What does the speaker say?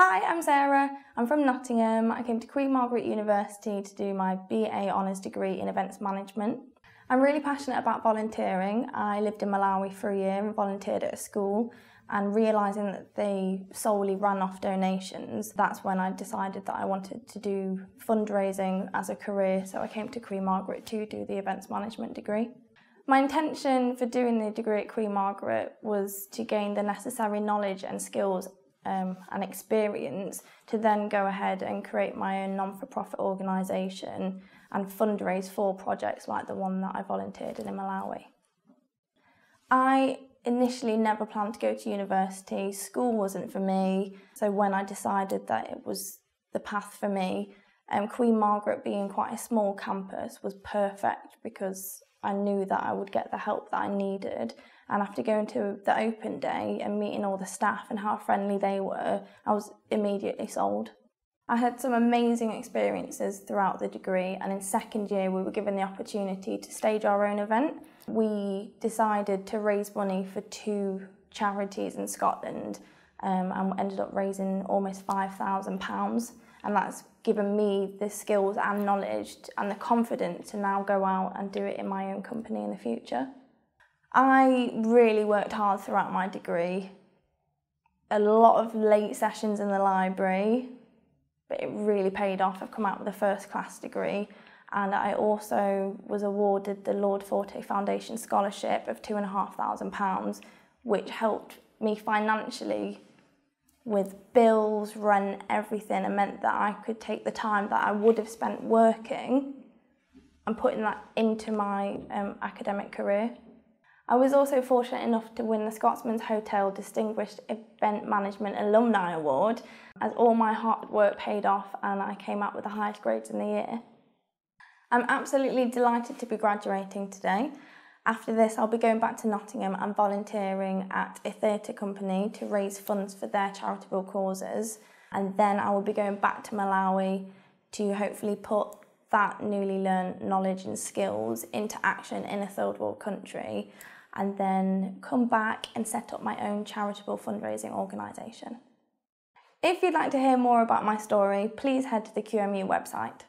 Hi, I'm Sarah. I'm from Nottingham. I came to Queen Margaret University to do my BA Honours degree in Events Management. I'm really passionate about volunteering. I lived in Malawi for a year and volunteered at a school, and realising that they solely ran off donations, that's when I decided that I wanted to do fundraising as a career, so I came to Queen Margaret to do the Events Management degree. My intention for doing the degree at Queen Margaret was to gain the necessary knowledge and skills and experience to then go ahead and create my own non-for-profit organisation and fundraise for projects like the one that I volunteered in Malawi. I initially never planned to go to university. School wasn't for me, so when I decided that it was the path for me, Queen Margaret being quite a small campus was perfect because I knew that I would get the help that I needed, and after going to the open day and meeting all the staff and how friendly they were, I was immediately sold. I had some amazing experiences throughout the degree, and in second year we were given the opportunity to stage our own event. We decided to raise money for two charities in Scotland and ended up raising almost £5,000, and that's given me the skills and knowledge and the confidence to now go out and do it in my own company in the future. I really worked hard throughout my degree. A lot of late sessions in the library, but it really paid off. I've come out with a first-class degree, and I also was awarded the Lord Forte Foundation scholarship of £2,500, which helped me financially with bills, rent, everything, and meant that I could take the time that I would have spent working and putting that into my academic career. I was also fortunate enough to win the Scotsman's Hotel Distinguished Event Management Alumni Award, as all my hard work paid off and I came out with the highest grades in the year. I'm absolutely delighted to be graduating today. After this, I'll be going back to Nottingham and volunteering at a theatre company to raise funds for their charitable causes. And then I will be going back to Malawi to hopefully put that newly learned knowledge and skills into action in a third world country, and then come back and set up my own charitable fundraising organisation. If you'd like to hear more about my story, please head to the QMU website.